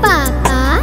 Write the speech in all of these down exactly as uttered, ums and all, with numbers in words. papa.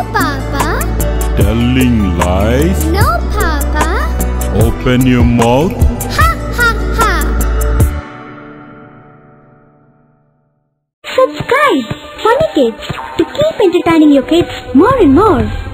papa. Telling lies, no papa. Open your mouth, ha ha ha. Subscribe Funny Kids to keep entertaining your kids more and more.